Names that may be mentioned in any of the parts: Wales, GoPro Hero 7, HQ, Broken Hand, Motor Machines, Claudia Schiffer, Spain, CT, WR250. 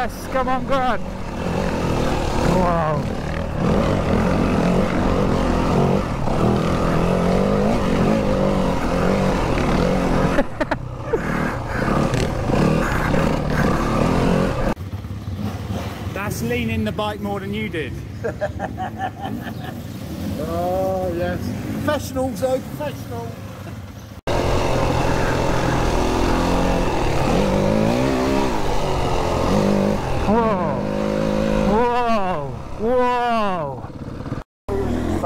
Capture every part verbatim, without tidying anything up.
Yes, come on, go on. Wow. That's leaning the bike more than you did. Oh, yes. Professionals, though, professional. Whoa. Whoa. Whoa.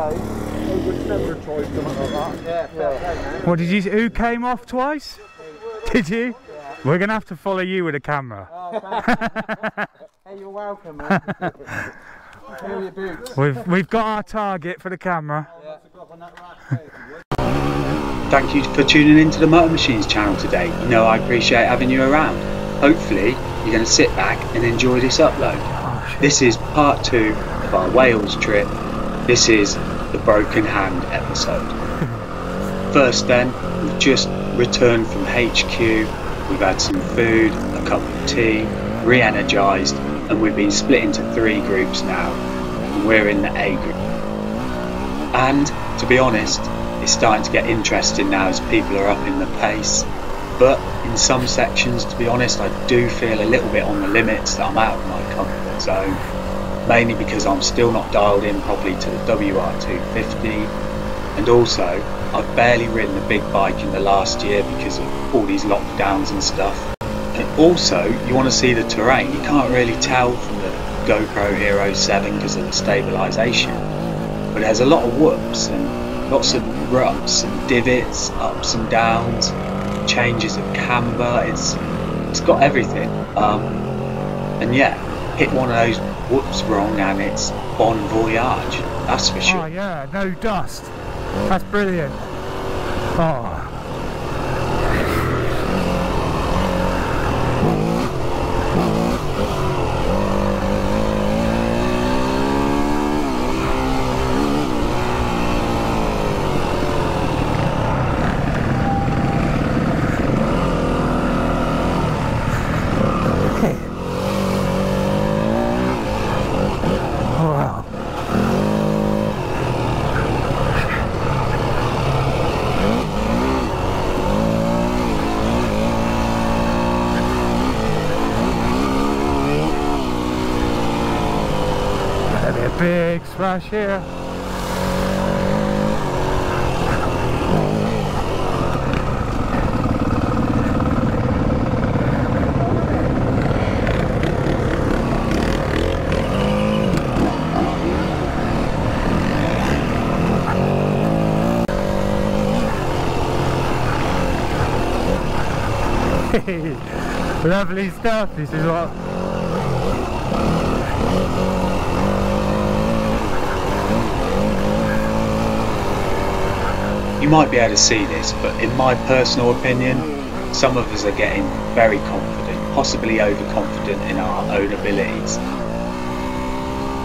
What did you say? Who came off twice? Did you? Yeah. We're going to have to follow you with a camera. Oh, hey, you're welcome, man. Your boots. We've, we've got our target for the camera. Thank you for tuning into the Motor Machines channel today. You know I appreciate having you around. Hopefully you're going to sit back and enjoy this upload. Oh, this is part two of our Wales trip. This is the Broken Hand episode. First then, we've just returned from H Q. We've had some food, a cup of tea, re-energised, and we've been split into three groups now, and we're in the A group. And to be honest, it's starting to get interesting now as people are upping the pace, but in some sections, to be honest, I do feel a little bit on the limits that I'm out of my comfort zone, mainly because I'm still not dialed in properly to the W R two fifty, and also I've barely ridden a big bike in the last year because of all these lockdowns and stuff. And also, you want to see the terrain. You can't really tell from the GoPro Hero seven because of the stabilisation, but there's a lot of whoops and lots of ruts and divots, ups and downs, changes of camber. It's it's got everything. Um, and yeah, hit one of those whoops wrong, and it's bon voyage. That's for sure. Oh yeah, no dust. That's brilliant. Oh. Big splash here. Lovely stuff, this is what. You might be able to see this, but in my personal opinion, some of us are getting very confident, possibly overconfident in our own abilities.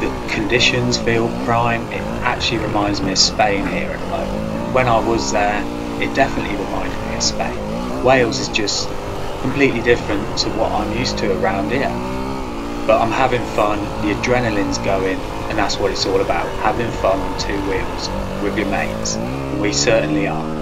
The conditions feel prime. It actually reminds me of Spain here at the moment. When I was there, it definitely reminded me of Spain. Wales is just completely different to what I'm used to around here. But I'm having fun, the adrenaline's going, and that's what it's all about, having fun on two wheels with your mates. We certainly are.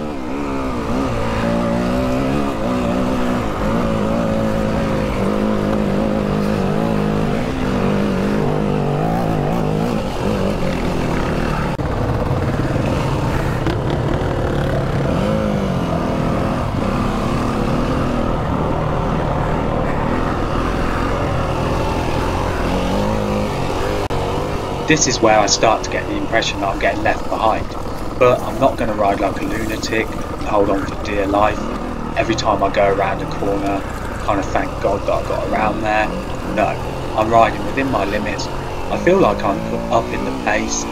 This is where I start to get the impression that I'm getting left behind. But I'm not going to ride like a lunatic and hold on for dear life. Every time I go around a corner, kind of thank God that I got around there. No, I'm riding within my limits. I feel like I'm up in the pace.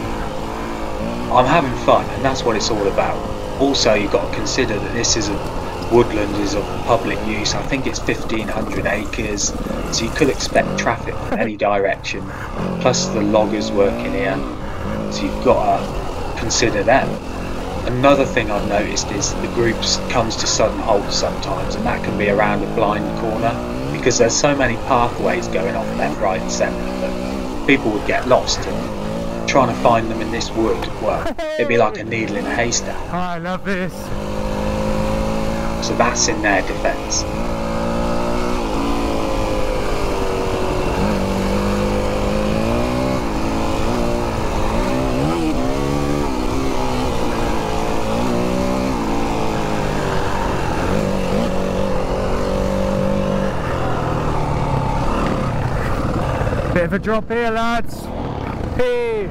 I'm having fun, and that's what it's all about. Also, you've got to consider that this is a woodland, is of public use. I think it's fifteen hundred acres, so you could expect traffic in any direction. Plus the loggers working here, so you've got to consider them. Another thing I've noticed is the groups comes to sudden halts sometimes, and that can be around a blind corner. It because there's so many pathways going off left, right and centre that people would get lost, and trying to find them in this wood, well, it'd be like a needle in a haystack. I love this. So that's in their defence. Bit of a drop here, lads. Hey.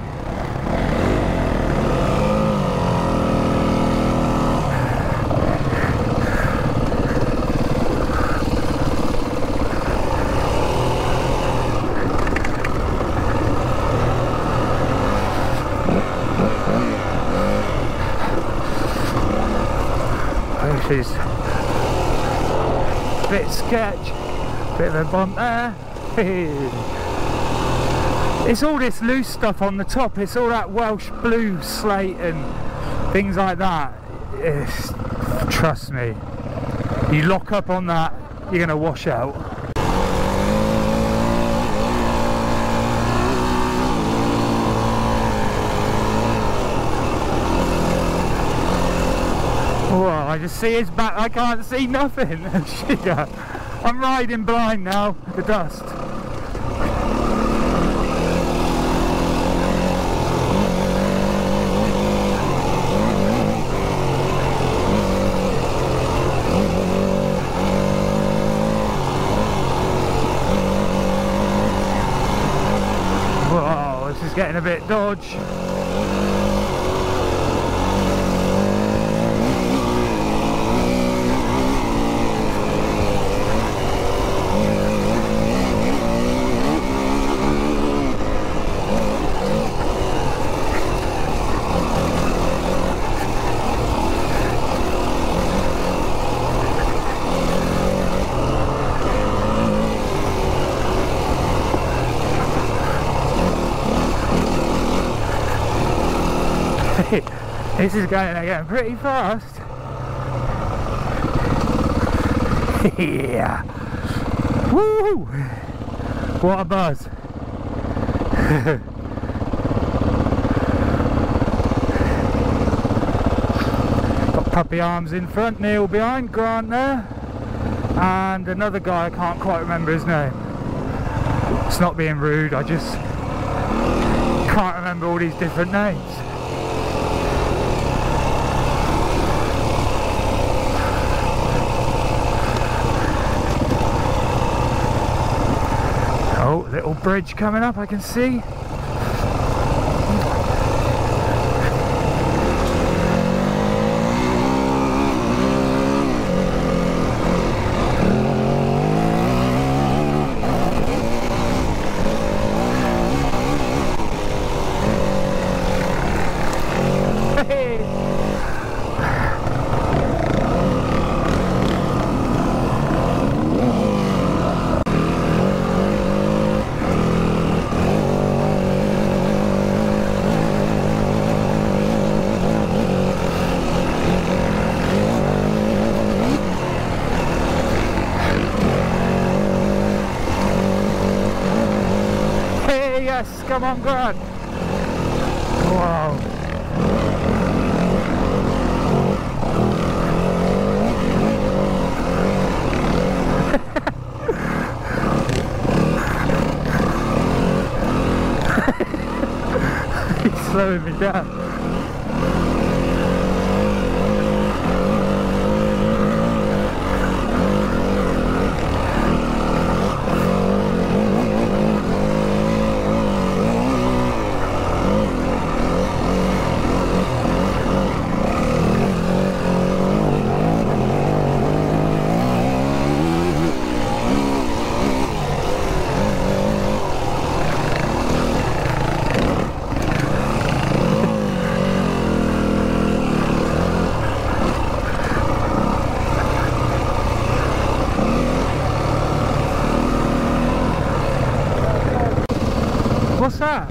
Oh, she's a bit sketch. Bit of a bump there. Hey. It's all this loose stuff on the top, it's all that Welsh blue slate and things like that. It's, trust me, you lock up on that, you're going to wash out. Oh, I just see his back, I can't see nothing. I'm riding blind now, the dust. Getting a bit dodge. This is going again pretty fast. Yeah. Woo! What a buzz. Got puppy arms in front, Neil behind, Grant there. And another guy, I can't quite remember his name. It's not being rude, I just can't remember all these different names. Little bridge coming up, I can see. Yes, come on, God. Wow. He's slowing me down. What's that?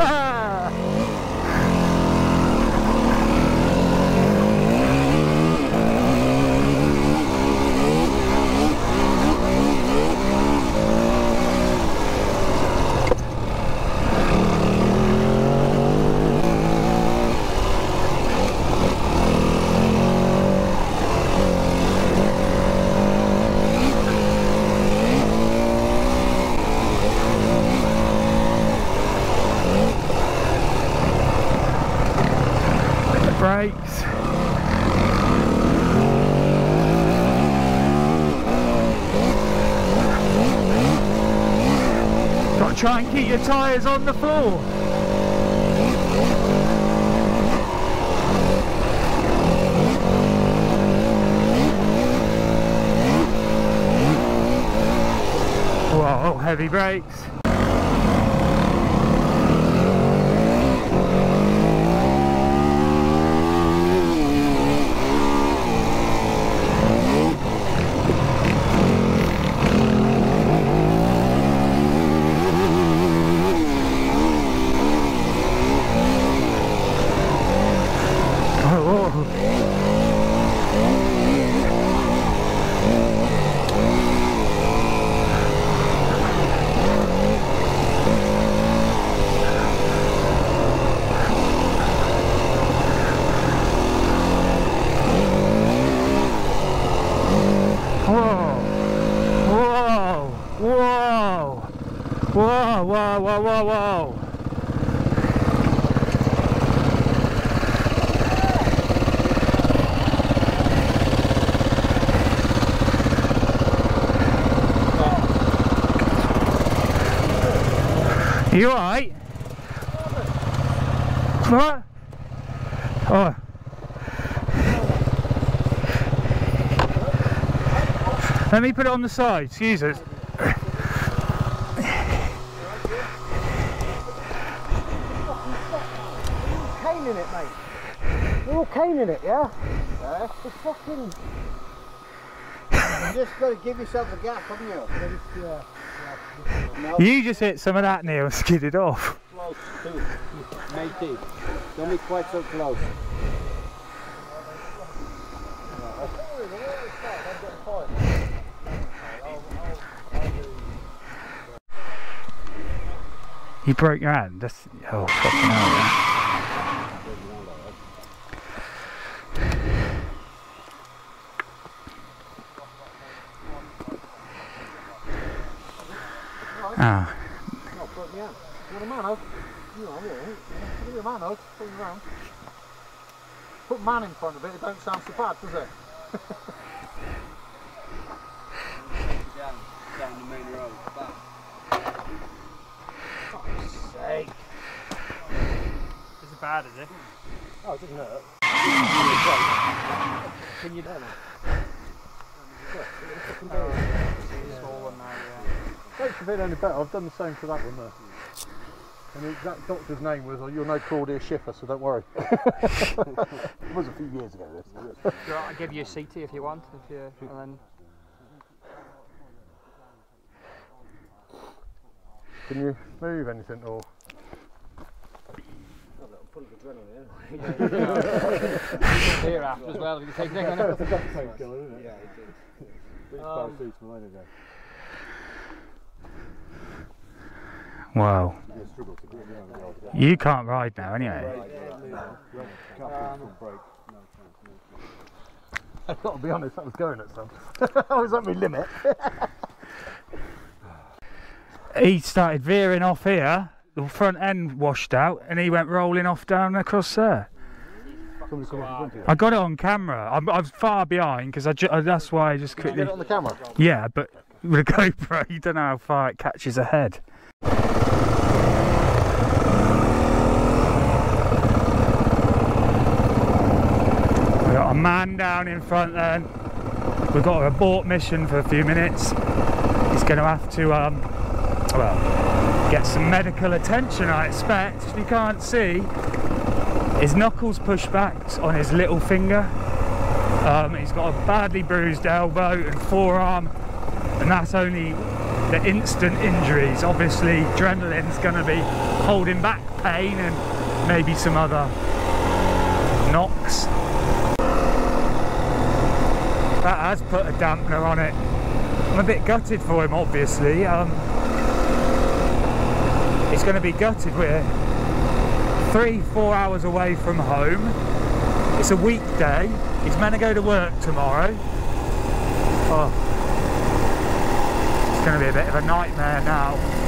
Ah. Try and keep your tyres on the floor. Whoa, heavy brakes. Whoa, whoa, whoa, whoa, whoa. Oh. You alright? What? Oh. Oh. Let me put it on the side, excuse us. In it, mate. They're all cane in it, yeah? Uh, it's fucking... You just got to give yourself a gap, haven't you? Yeah. No. You just hit some of that, Neil, and skidded off. Close, too. Matey. Don't be quite so close. You broke your hand? That's... Oh, fucking hell, man. Ah. No, put me out. You want a man out? You know, yeah. You want a man out? Put him around. Put man in front of it, it don't sound so bad, does it? down, down the main road, back. For fuck's sake. It's as bad, is it? Oh, it doesn't hurt. Can you do that? Makes you feel any better. I've done the same for that one there. And the exact doctor's name was, you'll know Claudia Schiffer, so don't worry. It was a few years ago, this. Sure, I'll give you a C T if you want, if you, and then... Can you move anything, or...? Full of adrenaline, here after as well, if you take a nick on it. That's a painkiller, isn't it? Yeah, it is. Um, it's paracetamol anyway. Wow. You can't ride now, anyway. I've got to be honest, that was going at some. I was at my limit. He started veering off here, the front end washed out, and he went rolling off down across there. I got it on camera. I'm, I'm far behind, because I ju that's why I just quickly... Did you get it on the camera? Yeah, but with a GoPro, you don't know how far it catches ahead. Man down in front then. We've got an abort mission for a few minutes. He's going to have to, um, well, get some medical attention, I expect. If you can't see, his knuckles pushed back on his little finger. Um, he's got a badly bruised elbow and forearm, and that's only the instant injuries. Obviously, adrenaline's going to be holding back pain and maybe some other knocks. That has put a dampener on it. I'm a bit gutted for him, obviously. Um, it's going to be gutted. We're three, four hours away from home. It's a weekday. He's meant to go to work tomorrow. Oh, it's going to be a bit of a nightmare now.